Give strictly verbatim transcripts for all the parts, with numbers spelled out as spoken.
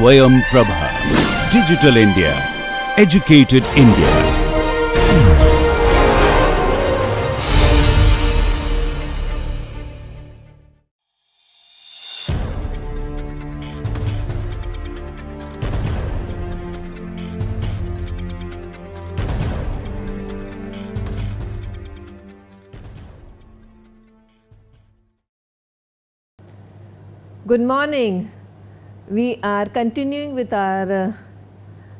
Swayam Prabha. Digital India. Educated India. Good morning. We are continuing with our uh,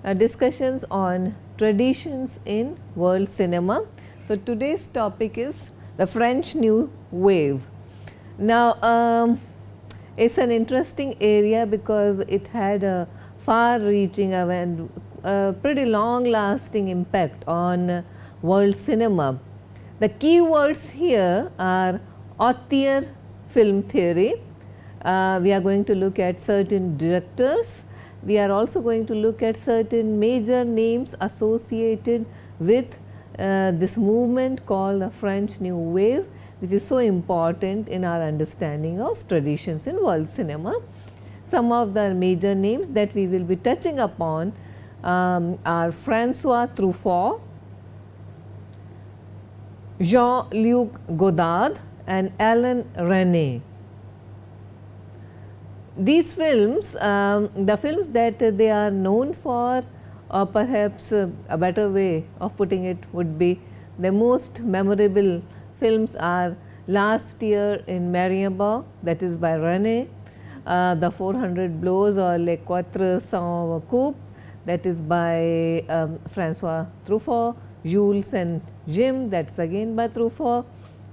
uh, discussions on traditions in world cinema. So, today's topic is the French New Wave. Now, um, it's an interesting area because it had a far-reaching and a pretty long-lasting impact on uh, world cinema. The key words here are auteur film theory. Uh, we are going to look at certain directors. We are also going to look at certain major names associated with uh, this movement called the French New Wave, which is so important in our understanding of traditions in world cinema. Some of the major names that we will be touching upon um, are François Truffaut, Jean-Luc Godard and Alain Resnais. These films, um, the films that uh, they are known for, or perhaps uh, a better way of putting it would be the most memorable films are Last Year in Marienborg, that is by Resnais, uh, The four hundred Blows or Les Quatre Cents Coups, that is by um, François Truffaut, Jules and Jim, that is again by Truffaut,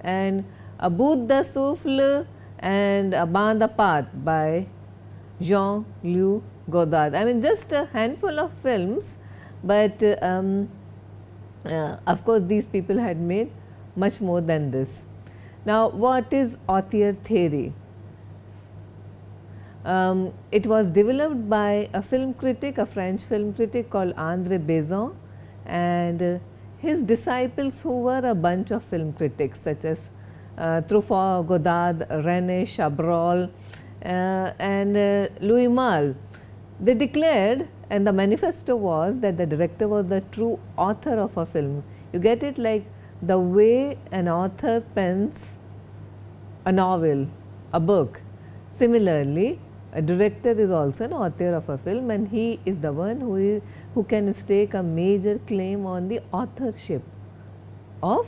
and À bout de souffle and Abandon the Path by Jean-Luc Godard. I mean, just a handful of films, but uh, um, uh, of course, these people had made much more than this. Now, what is auteur theory? Um, it was developed by a film critic, a French film critic called André Bazin, and uh, his disciples who were a bunch of film critics such as Uh, Truffaut, Godard, René Chabrol uh, and uh, Louis Malle. They declared, and the manifesto was that the director was the true author of a film. You get it, like the way an author pens a novel, a book. Similarly, a director is also an author of a film, and he is the one who is, who can stake a major claim on the authorship of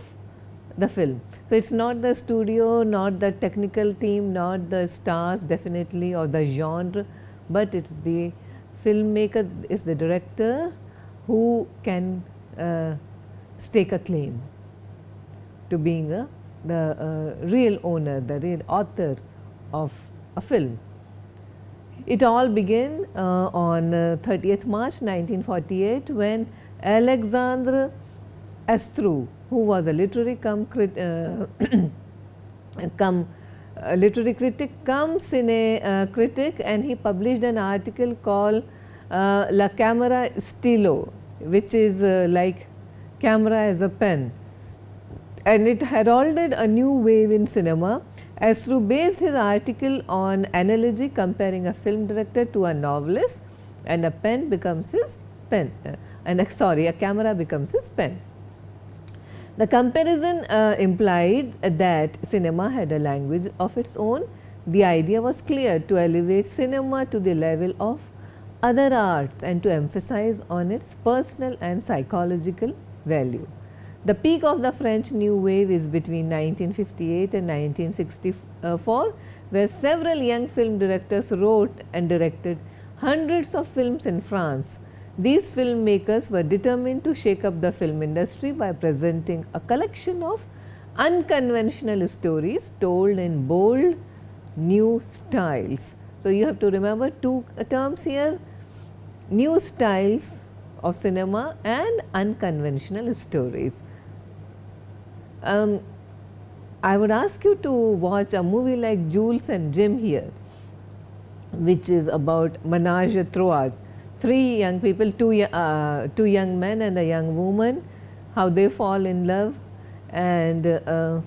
the film. So, it is not the studio, not the technical team, not the stars definitely or the genre, but it is the filmmaker, is the director who can uh, stake a claim to being a, the uh, real owner, the real author of a film. It all began uh, on uh, thirtieth March nineteen forty-eight when Alexandre Astruc, who was a literary come, crit, uh, come uh, literary critic, come cine uh, critic, and he published an article called uh, La Caméra-Stylo, which is uh, like camera as a pen, and it heralded a new wave in cinema. Astruc based his article on analogy comparing a film director to a novelist, and a pen becomes his pen, uh, and uh, sorry, a camera becomes his pen. The comparison uh, implied that cinema had a language of its own. The idea was clear: to elevate cinema to the level of other arts and to emphasize on its personal and psychological value. The peak of the French New Wave is between nineteen fifty-eight and nineteen sixty-four, where several young film directors wrote and directed hundreds of films in France. These filmmakers were determined to shake up the film industry by presenting a collection of unconventional stories told in bold new styles. So, you have to remember two terms here: new styles of cinema and unconventional stories. Um, I would ask you to watch a movie like Jules and Jim here, which is about menage a trois. Three young people, two, uh, two young men and a young woman, how they fall in love and uh,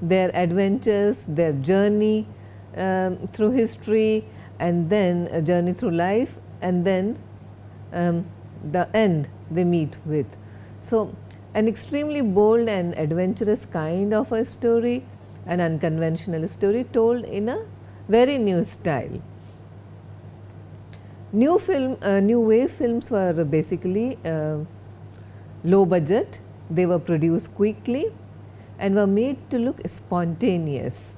their adventures, their journey um, through history, and then A Journey Through Life, and then um, the end they meet with. So, an extremely bold and adventurous kind of a story, an unconventional story told in a very new style. New film, uh, new wave films were basically uh, low budget, they were produced quickly and were made to look spontaneous,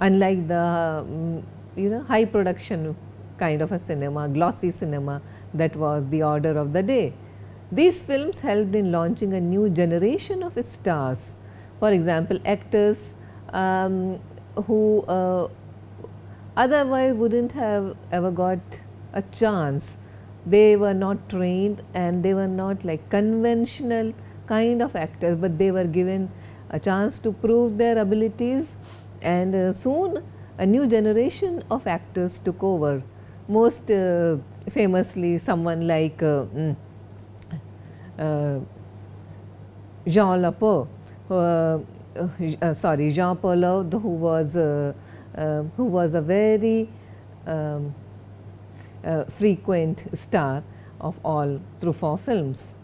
unlike the um, you know high production kind of a cinema, glossy cinema that was the order of the day. These films helped in launching a new generation of stars. For example, actors um, who uh, otherwise wouldn't have ever got a chance. They were not trained and they were not like conventional kind of actors, but they were given a chance to prove their abilities, and uh, soon a new generation of actors took over. Most uh, famously, someone like uh, mm, uh, Jean Lepeau, Uh, uh, sorry, Jean-Paul Léaud, who was uh, uh, who was a very um, uh, frequent star of all Truffaut films.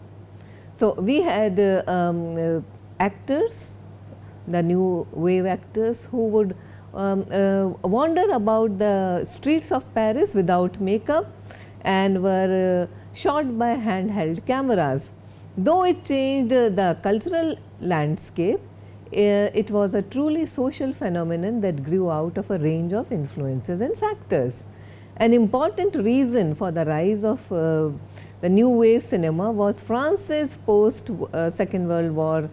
So we had uh, um, uh, actors, the new wave actors, who would um, uh, wander about the streets of Paris without makeup and were uh, shot by handheld cameras. Though it changed uh, the cultural landscape, uh, it was a truly social phenomenon that grew out of a range of influences and factors. An important reason for the rise of uh, the new wave cinema was France's post uh, Second World War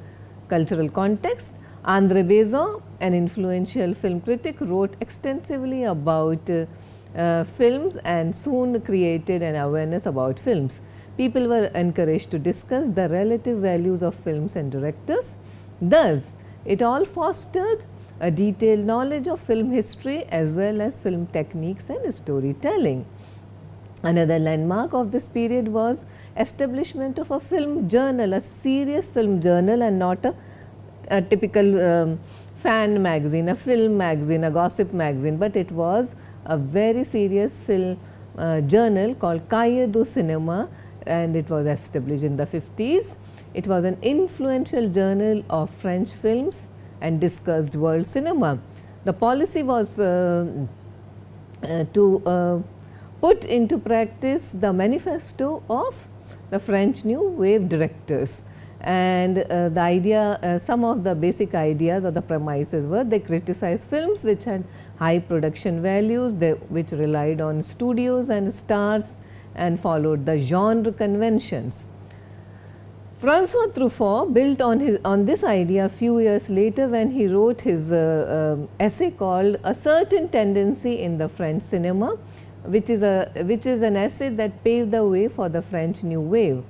cultural context. André Bazin, an influential film critic, wrote extensively about uh, uh, films and soon created an awareness about films. People were encouraged to discuss the relative values of films and directors. Thus, it all fostered a detailed knowledge of film history as well as film techniques and storytelling. Another landmark of this period was establishment of a film journal, a serious film journal, and not a, a typical um, fan magazine, a film magazine, a gossip magazine, but it was a very serious film uh, journal called Cahiers du Cinéma, and it was established in the fifties. It was an influential journal of French films and discussed world cinema. The policy was uh, uh, to uh, put into practice the manifesto of the French new wave directors, and uh, the idea, uh, some of the basic ideas or the premises were: they criticized films which had high production values, they, which relied on studios and stars, and followed the genre conventions. François Truffaut built on his on this idea a few years later when he wrote his uh, uh, essay called "A Certain Tendency in the French Cinema," which is a which is an essay that paved the way for the French New Wave.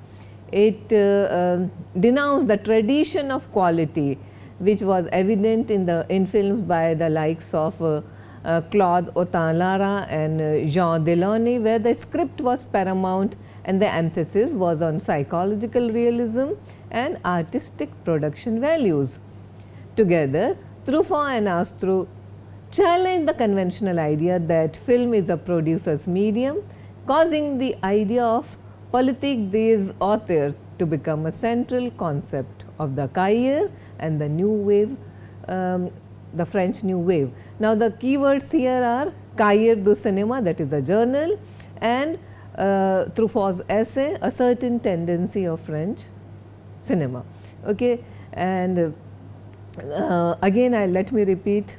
It uh, uh, denounced the tradition of quality, which was evident in the in films by the likes of Uh, Uh, Claude Autant-Lara and uh, Jean Delannoy, where the script was paramount and the emphasis was on psychological realism and artistic production values. Together, Truffaut and Astruc challenged the conventional idea that film is a producer's medium, causing the idea of politique des auteurs to become a central concept of the Cahiers and the new wave um, the French New Wave. Now, the keywords here are Cahiers du Cinéma, that is a journal, and uh, Truffaut's essay, A Certain Tendency of French Cinema. Okay, and uh, again, I let me repeat,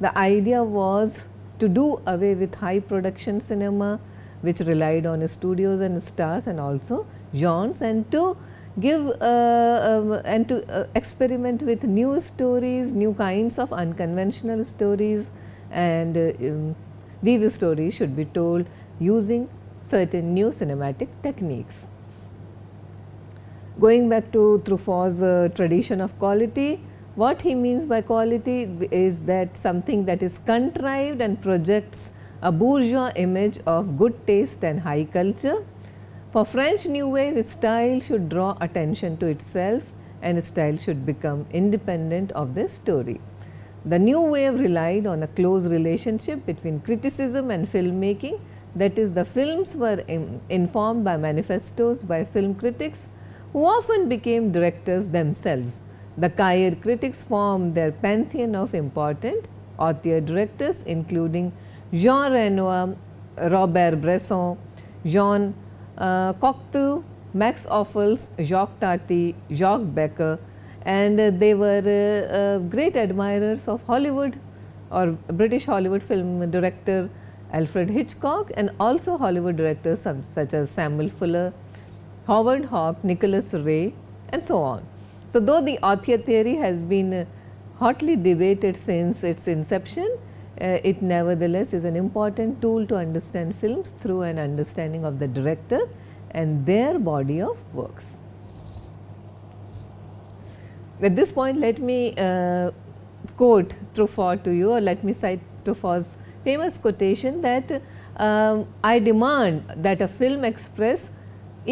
the idea was to do away with high production cinema, which relied on studios and stars and also genres, and to give uh, um, and to uh, experiment with new stories, new kinds of unconventional stories, and uh, um, these stories should be told using certain new cinematic techniques. Going back to Truffaut's uh, tradition of quality, what he means by quality is that something that is contrived and projects a bourgeois image of good taste and high culture. For French New Wave, style should draw attention to itself and style should become independent of the story. The new wave relied on a close relationship between criticism and filmmaking, that is, the films were informed by manifestos by film critics who often became directors themselves. The Cahiers critics formed their pantheon of important auteur directors, including Jean Renoir, Robert Bresson, Jean uh, Cocteau, Max Ophuls, Jacques Tati, Jacques Becker, and uh, they were uh, uh, great admirers of Hollywood or British Hollywood film director Alfred Hitchcock, and also Hollywood directors some, such as Samuel Fuller, Howard Hawks, Nicholas Ray, and so on. So, though the auteur theory has been uh, hotly debated since its inception, Uh, it nevertheless is an important tool to understand films through an understanding of the director and their body of works. At this point, let me uh, quote Truffaut to you, or let me cite Truffaut's famous quotation that uh, I demand that a film express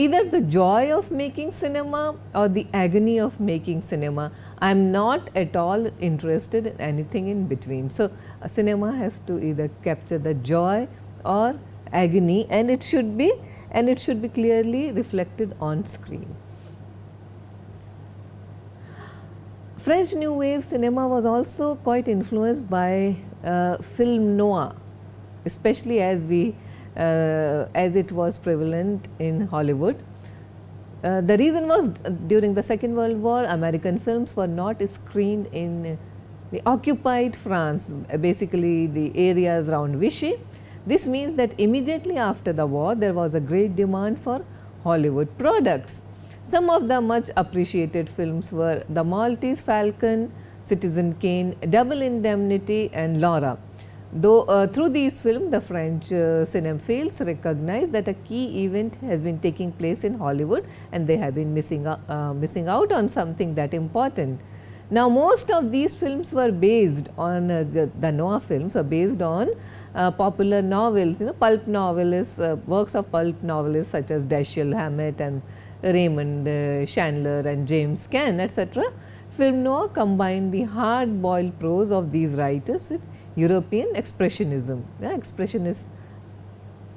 either the joy of making cinema or the agony of making cinema. I am not at all interested in anything in between. So, a cinema has to either capture the joy or agony, and it should be and it should be clearly reflected on screen. French New Wave cinema was also quite influenced by uh, film noir, especially as we Uh, as it was prevalent in Hollywood. Uh, the reason was uh, during the Second World War, American films were not screened in the occupied France, uh, basically the areas around Vichy. This means that immediately after the war, there was a great demand for Hollywood products. Some of the much appreciated films were The Maltese Falcon, Citizen Kane, Double Indemnity, and Laura. Though uh, through these films, the French uh, cinephiles recognized that a key event has been taking place in Hollywood, and they have been missing uh, uh, missing out on something that important. Now, most of these films were based on uh, the, the noir films, or based on uh, popular novels, you know, pulp novelists, uh, works of pulp novelists such as Dashiell Hammett and Raymond uh, Chandler and James Caan, et cetera. Film noir combined the hard-boiled prose of these writers with European expressionism, yeah, expressionist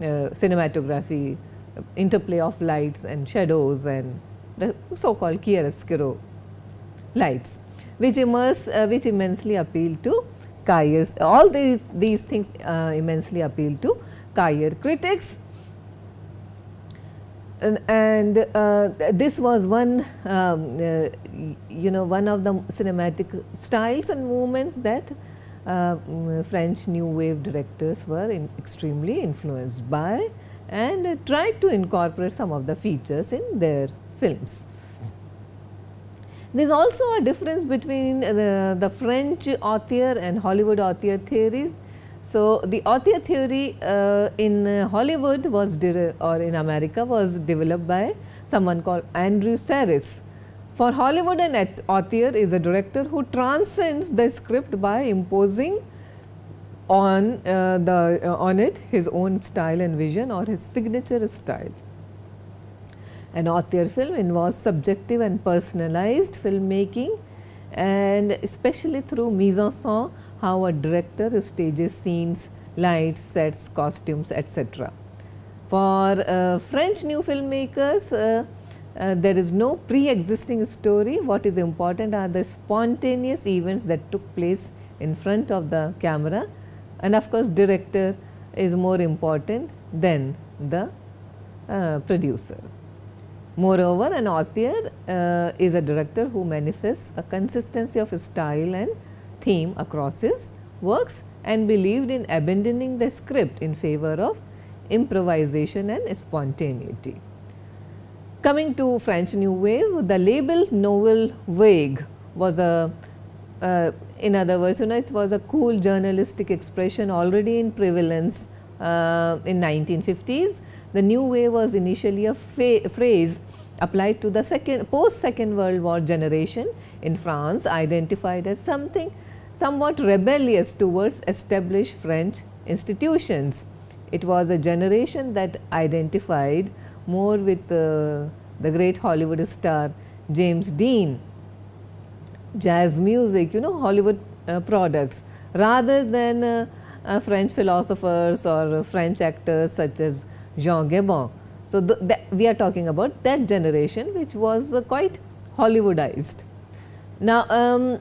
uh, cinematography, uh, interplay of lights and shadows, and the so-called chiaroscuro lights, which immerse, uh, which immensely appeal to Cahiers. All these these things uh, immensely appeal to Cahiers critics, and, and uh, this was one, um, uh, you know, one of the cinematic styles and movements that Uh, French New Wave directors were in extremely influenced by, and uh, tried to incorporate some of the features in their films. There is also a difference between the, the French auteur and Hollywood auteur theories. So, the auteur theory uh, in uh, Hollywood was or in America was developed by someone called Andrew Sarris. For Hollywood, an auteur is a director who transcends the script by imposing on uh, the uh, on it his own style and vision, or his signature style. An auteur film involves subjective and personalized filmmaking, and especially through mise en scène, how a director stages scenes, lights, sets, costumes, et cetera. For uh, French New filmmakers, Uh, Uh, there is no pre-existing story. What is important are the spontaneous events that took place in front of the camera, and of course, director is more important than the uh, producer. Moreover, an auteur uh, is a director who manifests a consistency of style and theme across his works, and believed in abandoning the script in favor of improvisation and spontaneity. Coming to French New Wave, the label nouvelle vague was a, uh, in other words, you know, it was a cool journalistic expression already in prevalence uh, in nineteen fifties. The New Wave was initially a phrase applied to the second, post-Second World War generation in France, identified as something somewhat rebellious towards established French institutions. It was a generation that identified more with uh, the great Hollywood star James Dean, jazz music, you know, Hollywood uh, products rather than uh, uh, French philosophers or uh, French actors such as Jean Gabin. So, the, the, we are talking about that generation which was uh, quite Hollywoodized. Now, um,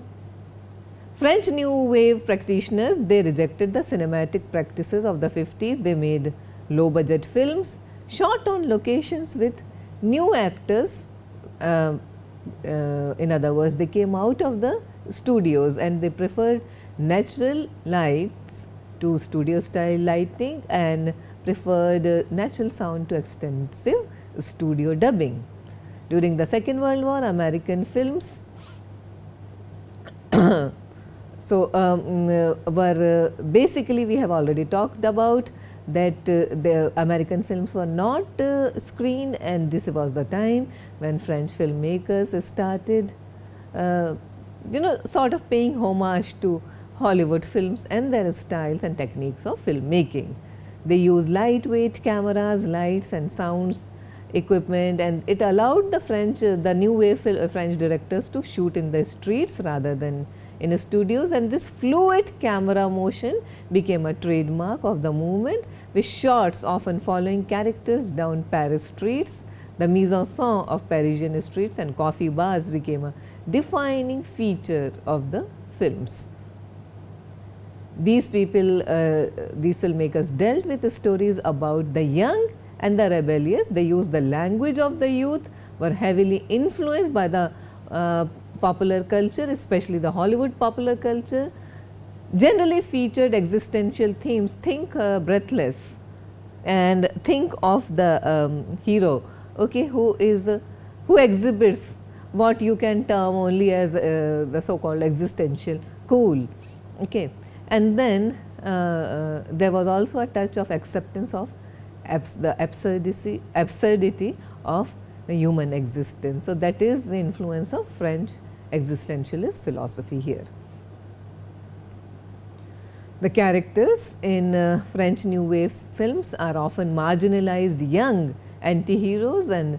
French new wave practitioners, they rejected the cinematic practices of the fifties, they made low budget films shot on locations with new actors. Uh, uh, in other words, they came out of the studios and they preferred natural lights to studio style lighting and preferred uh, natural sound to extensive studio dubbing. During the Second World War, American films so um, uh, were uh, basically, we have already talked about that uh, the American films were not uh, screened, and this was the time when French filmmakers started uh, you know sort of paying homage to Hollywood films and their styles and techniques of filmmaking. They used lightweight cameras, lights and sounds equipment, and it allowed the French, uh, the new wave uh, French directors to shoot in the streets rather than in studios, and this fluid camera motion became a trademark of the movement, with shots often following characters down Paris streets. The mise en scène of Parisian streets and coffee bars became a defining feature of the films. These people, uh, these filmmakers dealt with stories about the young and the rebellious. They used the language of the youth, were heavily influenced by the uh, popular culture, especially the Hollywood popular culture, generally featured existential themes. Think uh, Breathless, and think of the um, hero, okay, who is uh, who exhibits what you can term only as uh, the so-called existential cool, okay. And then uh, uh, there was also a touch of acceptance of abs the absurdity absurdity of human existence. So that is the influence of French existentialist philosophy here. The characters in uh, French New Wave films are often marginalized young anti-heroes and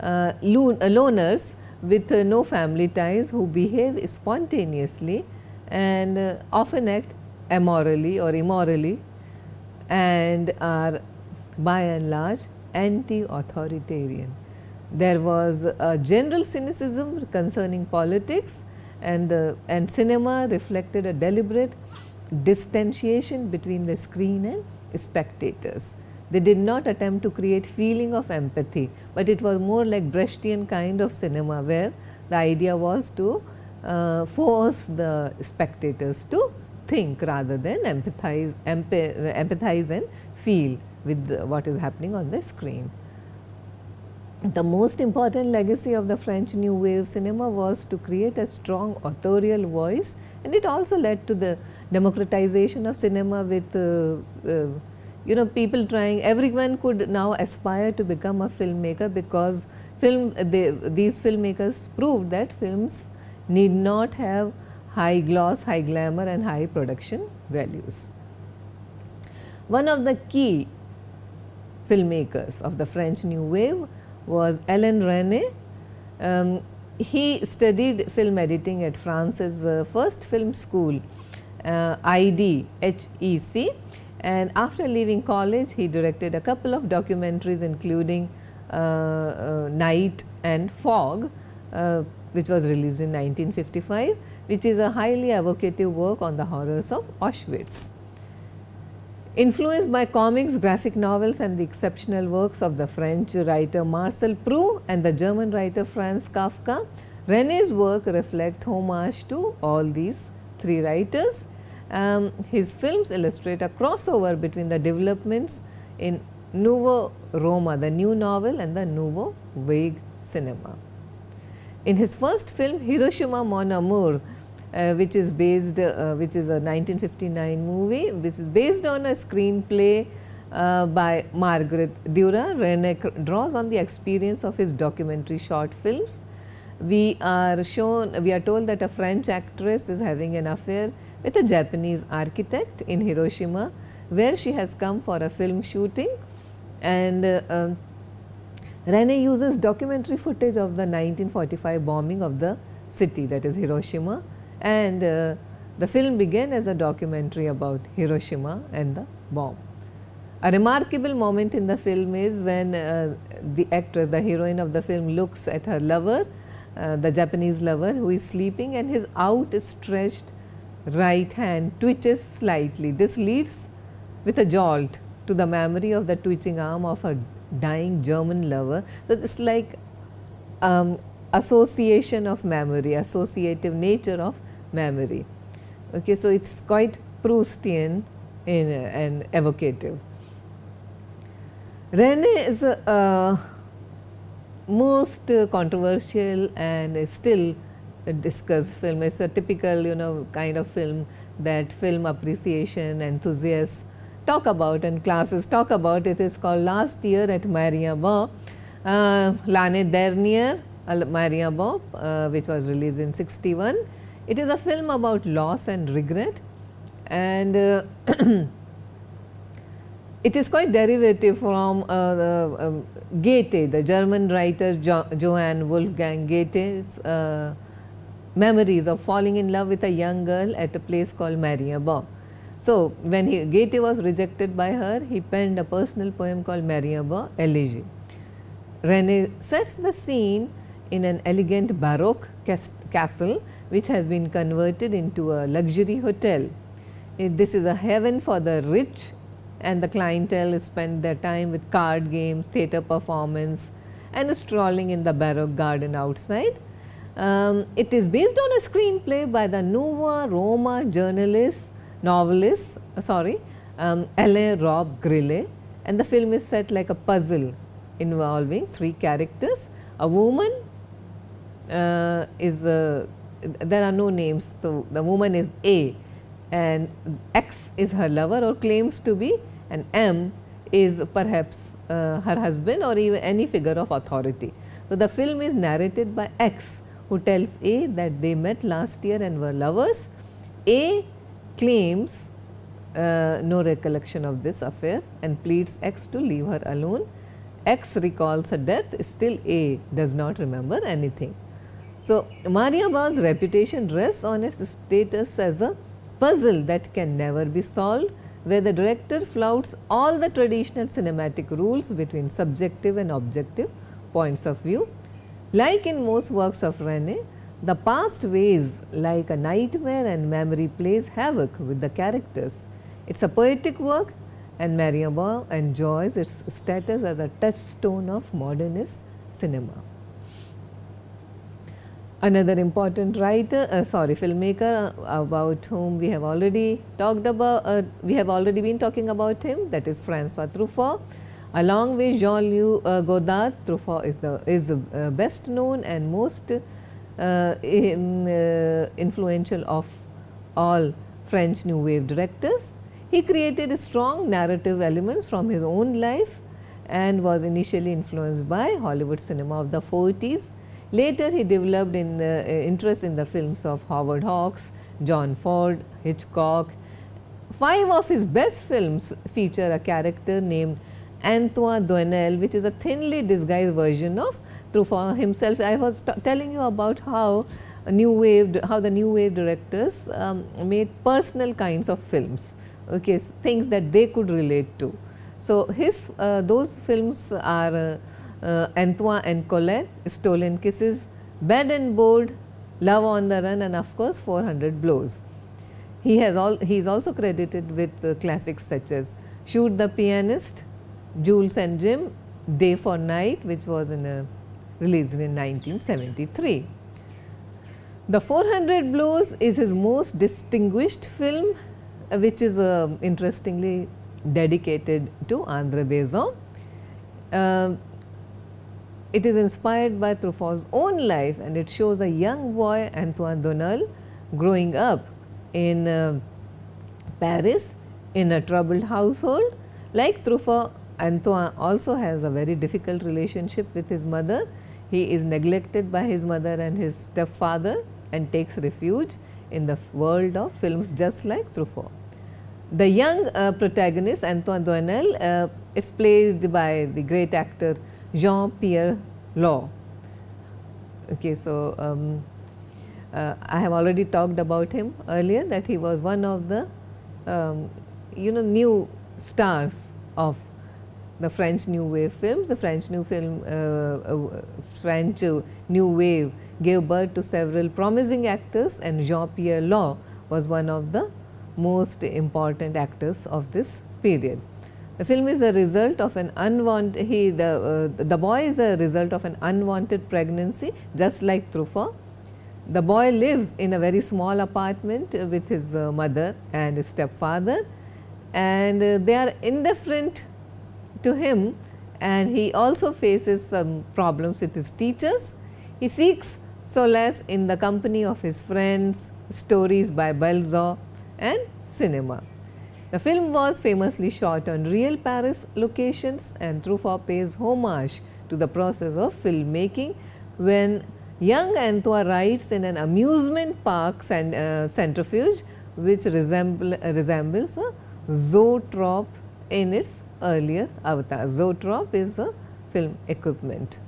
uh, loners with uh, no family ties, who behave spontaneously and uh, often act amorally or immorally, and are by and large anti-authoritarian. There was a general cynicism concerning politics, and, uh, and cinema reflected a deliberate distanciation between the screen and spectators. They did not attempt to create feeling of empathy, but it was more like Brechtian kind of cinema, where the idea was to uh, force the spectators to think rather than empathize, empathize and feel with the, what is happening on the screen. The most important legacy of the French New Wave cinema was to create a strong authorial voice, and it also led to the democratization of cinema with, uh, uh, you know, people trying, everyone could now aspire to become a filmmaker, because film, they, these filmmakers proved that films need not have high gloss, high glamour and high production values. One of the key filmmakers of the French New Wave was Alain Resnais. Um, he studied film editing at France's uh, first film school, uh, I D H E C, and after leaving college he directed a couple of documentaries, including uh, uh, Night and Fog, uh, which was released in nineteen fifty-five, which is a highly evocative work on the horrors of Auschwitz. Influenced by comics, graphic novels and the exceptional works of the French writer Marcel Proust and the German writer Franz Kafka, Resnais's work reflect homage to all these three writers. Um, his films illustrate a crossover between the developments in Nouveau Roman, the new novel, and the Nouveau Vague cinema. In his first film, Hiroshima Mon Amour, Uh, which is based, uh, which is a nineteen fifty-nine movie, which is based on a screenplay uh, by Margaret Duras. Resnais draws on the experience of his documentary short films. We are shown, we are told that a French actress is having an affair with a Japanese architect in Hiroshima, where she has come for a film shooting, and uh, um, Resnais uses documentary footage of the nineteen forty-five bombing of the city, that is Hiroshima, and uh, The film began as a documentary about Hiroshima and the bomb. A remarkable moment in the film is when uh, the actress, the heroine of the film, looks at her lover, uh, the Japanese lover, who is sleeping, and his outstretched right hand twitches slightly. This leads with a jolt to the memory of the twitching arm of her dying German lover. So, it's like um, association of memory, associative nature of memory. Okay, so it's quite Proustian in, uh, and evocative. Resnais is a uh, most uh, controversial and uh, still uh, discussed film. It's a typical, you know, kind of film that film appreciation enthusiasts talk about and classes talk about. It is called Last Year at Marienbau, uh, L'année dernière à Marienbau, uh, which was released in sixty-one. It is a film about loss and regret, and uh, it is quite derivative from uh, the, um, Goethe, the German writer jo Johann Wolfgang Goethe's uh, memories of falling in love with a young girl at a place called Marienbau. So, when he, Goethe was rejected by her, he penned a personal poem called Marienbau Elegy. Resnais sets the scene in an elegant Baroque castle which has been converted into a luxury hotel. This is a heaven for the rich, and the clientele spend their time with card games, theatre performance, and strolling in the Baroque garden outside. Um, it is based on a screenplay by the Nouveau Roman journalist, novelist, uh, sorry, um, Alain Resnais, and the film is set like a puzzle involving three characters. A woman uh, is, uh, there are no names, so the woman is A, and X is her lover or claims to be, and M is perhaps uh, her husband or even any figure of authority. So, the film is narrated by X, who tells A that they met last year and were lovers. A claims uh, no recollection of this affair and pleads X to leave her alone. X recalls her death, still A does not remember anything. So, Marienbau's reputation rests on its status as a puzzle that can never be solved, where the director flouts all the traditional cinematic rules between subjective and objective points of view. Like in most works of Resnais, the past weighs like a nightmare and memory plays havoc with the characters. It is a poetic work, and Marienbau enjoys its status as a touchstone of modernist cinema. Another important writer, uh, sorry, filmmaker uh, about whom we have already talked about, uh, we have already been talking about him, that is François Truffaut. Along with Jean-Luc uh, Godard, Truffaut is the is uh, best known and most uh, in, uh, influential of all French New Wave directors. He created strong narrative elements from his own life and was initially influenced by Hollywood cinema of the forties. Later, he developed in, uh, interest in the films of Howard Hawks, John Ford, Hitchcock. Five of his best films feature a character named Antoine Doinel, which is a thinly disguised version of Truffaut himself. I was telling you about how new wave, how the new wave directors um, made personal kinds of films, okay, things that they could relate to. So, his uh, those films are. Uh, Uh, Antoine and Colette, Stolen Kisses, Bed and Board, Love on the Run, and of course four hundred blows. He has all. He is also credited with uh, classics such as Shoot the Pianist, Jules and Jim, Day for Night, which was in a, released in nineteen seventy-three. The four hundred blows is his most distinguished film, uh, which is uh, interestingly dedicated to André Bazin. Uh, It is inspired by Truffaut's own life, and it shows a young boy, Antoine Doinel, growing up in uh, Paris in a troubled household. Like Truffaut, Antoine also has a very difficult relationship with his mother. He is neglected by his mother and his stepfather and takes refuge in the world of films, just like Truffaut. The young uh, protagonist, Antoine Doinel, uh, is played by the great actor Jean-Pierre Léaud. Okay, so um, Uh, I have already talked about him earlier, that he was one of the um, you know new stars of the French New Wave films. The French New Film, uh, uh, French uh, New Wave gave birth to several promising actors, and Jean-Pierre Léaud was one of the most important actors of this period. The film is a result of an unwanted. He the uh, the boy is a result of an unwanted pregnancy, just like Truffaut. The boy lives in a very small apartment with his uh, mother and his stepfather, and uh, they are indifferent to him, and he also faces some problems with his teachers. He seeks solace in the company of his friends, stories by Balzac and cinema. The film was famously shot on real Paris locations, and Truffaut pays homage to the process of filmmaking when young Antoine writes in an amusement park and uh, centrifuge which resemble, uh, resembles a zoetrope in its earlier avatar. Zoetrope is a film equipment.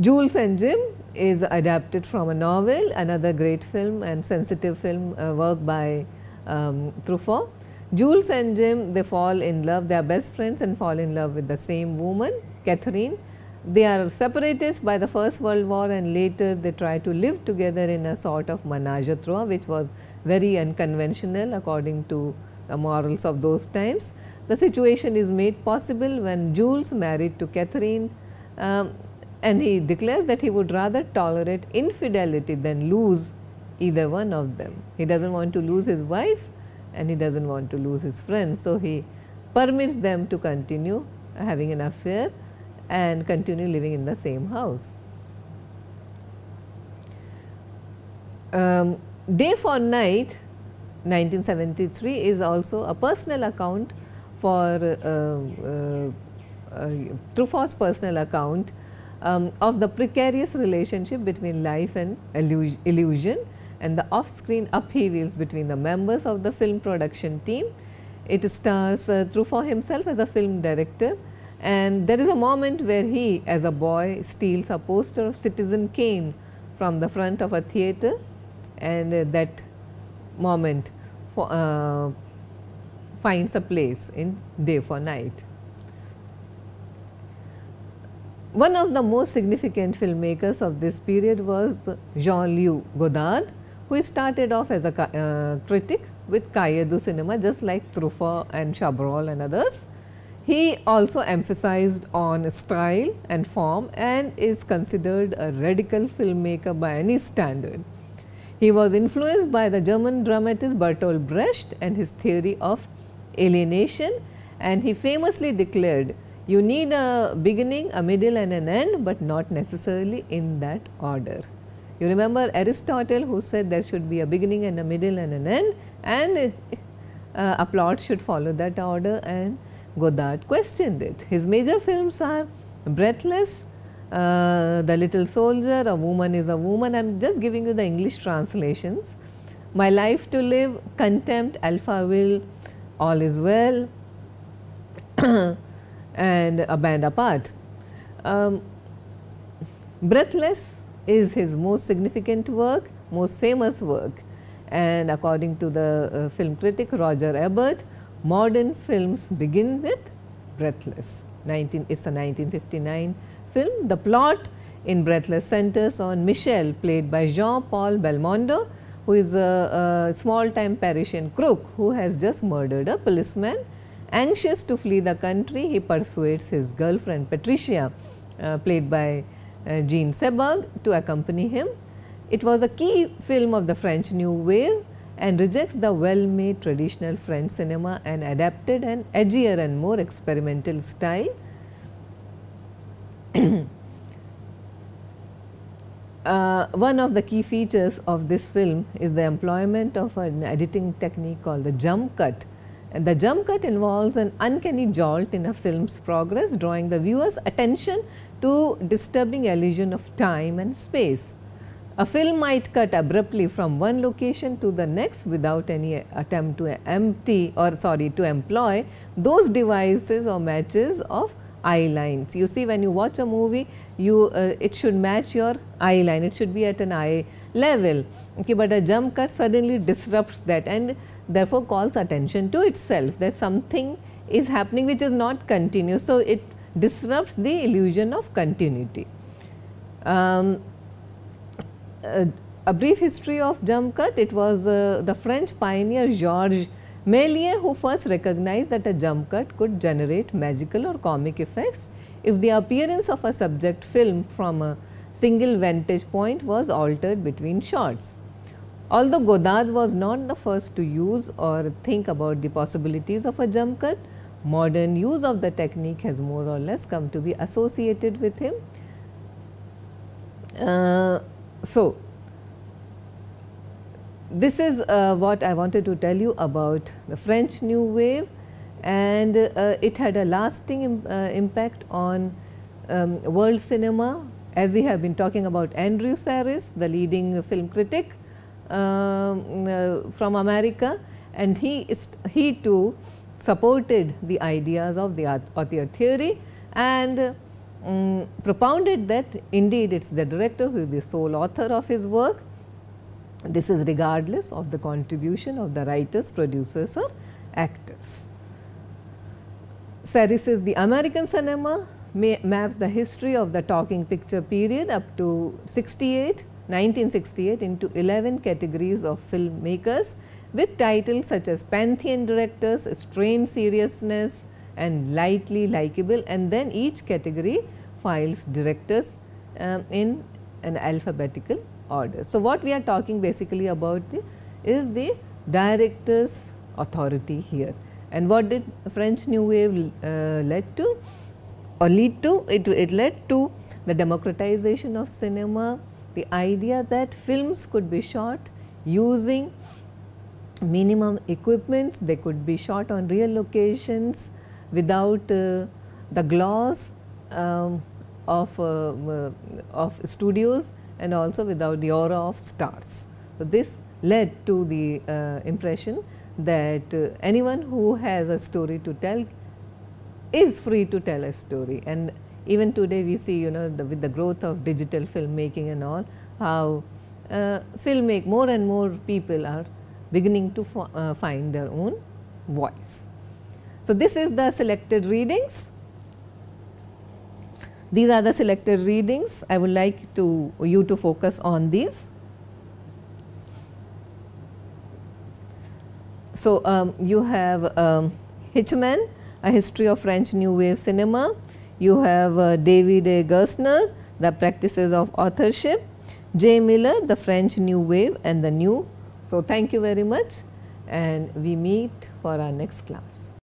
Jules and Jim is adapted from a novel, another great film and sensitive film uh, work by um, Truffaut. Jules and Jim, they fall in love, they are best friends and fall in love with the same woman, Catherine. They are separated by the First World War, and later they try to live together in a sort of menage a trois, which was very unconventional according to the morals of those times. The situation is made possible when Jules, married to Catherine, um, and he declares that he would rather tolerate infidelity than lose either one of them. He does not want to lose his wife and he does not want to lose his friends. So, he permits them to continue having an affair and continue living in the same house. Um, Day for Night nineteen seventy-three is also a personal account for uh, uh, uh, Truffaut's personal account um, of the precarious relationship between life and illusion and the off-screen upheavals between the members of the film production team. It stars uh, Truffaut himself as a film director. And there is a moment where he, as a boy, steals a poster of Citizen Kane from the front of a theatre, and uh, that moment for, uh, finds a place in Day for Night. One of the most significant filmmakers of this period was Jean-Luc Godard, who started off as a uh, critic with Cahiers du Cinéma, just like Truffaut and Chabrol and others. He also emphasized on style and form and is considered a radical filmmaker by any standard. He was influenced by the German dramatist Bertolt Brecht and his theory of alienation, and he famously declared, "You need a beginning, a middle and an end, but not necessarily in that order." You remember Aristotle, who said there should be a beginning and a middle and an end, and uh, a plot should follow that order, and Godard questioned it. His major films are Breathless, uh, The Little Soldier, A Woman is a Woman. I am just giving you the English translations. My Life to Live, Contempt, Alpha Will, All is Well, and A Band Apart. Um, Breathless is his most significant work, most famous work, and according to the uh, film critic Roger Ebert, modern films begin with Breathless. nineteen, it's a nineteen fifty-nine film. The plot in Breathless centers on Michel, played by Jean-Paul Belmondo, who is a, a small-time Parisian crook who has just murdered a policeman. Anxious to flee the country, he persuades his girlfriend Patricia, uh, played by uh, Jean Sebag, to accompany him. It was a key film of the French New Wave, and rejects the well-made traditional French cinema and adapted an edgier and more experimental style. uh, one of the key features of this film is the employment of an editing technique called the jump cut. And the jump cut involves an uncanny jolt in a film's progress, drawing the viewer's attention to disturbing illusion of time and space. A film might cut abruptly from one location to the next without any attempt to empty or sorry to employ those devices or matches of eye lines. You see, when you watch a movie, you uh, it should match your eye line. It should be at an eye level. Okay, but a jump cut suddenly disrupts that and therefore calls attention to itself that something is happening which is not continuous. So it disrupts the illusion of continuity. Um, uh, a brief history of jump cut. It was uh, the French pioneer Georges Méliès who first recognized that a jump cut could generate magical or comic effects if the appearance of a subject film from a single vantage point was altered between shots. Although Godard was not the first to use or think about the possibilities of a jump cut, modern use of the technique has more or less come to be associated with him. Uh, so, this is uh, what I wanted to tell you about the French New Wave, and uh, it had a lasting im uh, impact on um, world cinema. As we have been talking about Andrew Sarris, the leading film critic uh, uh, from America, and he is, he too supported the ideas of the auteur theory and um, propounded that indeed it is the director who is the sole author of his work. This is regardless of the contribution of the writers, producers or actors. Sarris's The American Cinema may maps the history of the talking picture period up to nineteen sixty-eight into eleven categories of filmmakers with titles such as Pantheon Directors, Strained Seriousness and Lightly Likeable, and then each category files directors um, in an alphabetical order. So, what we are talking basically about the, is the director's authority here, and what did French New Wave uh, led to or lead to? It, it led to the democratization of cinema, the idea that films could be shot using minimum equipments, they could be shot on real locations without uh, the gloss um, of, uh, uh, of studios, and also without the aura of stars. So, this led to the uh, impression that uh, anyone who has a story to tell is free to tell a story. And even today we see, you know, the, with the growth of digital filmmaking and all, how uh, filmmake more and more people are beginning to uh, find their own voice. So, this is the selected readings. These are the selected readings. I would like to you to focus on these. So, um, you have um, Hitchman, A History of French New Wave Cinema. You have uh, David A. Gerstner, The Practices of Authorship. J. Miller, The French New Wave and the New. So, thank you very much, and we meet for our next class.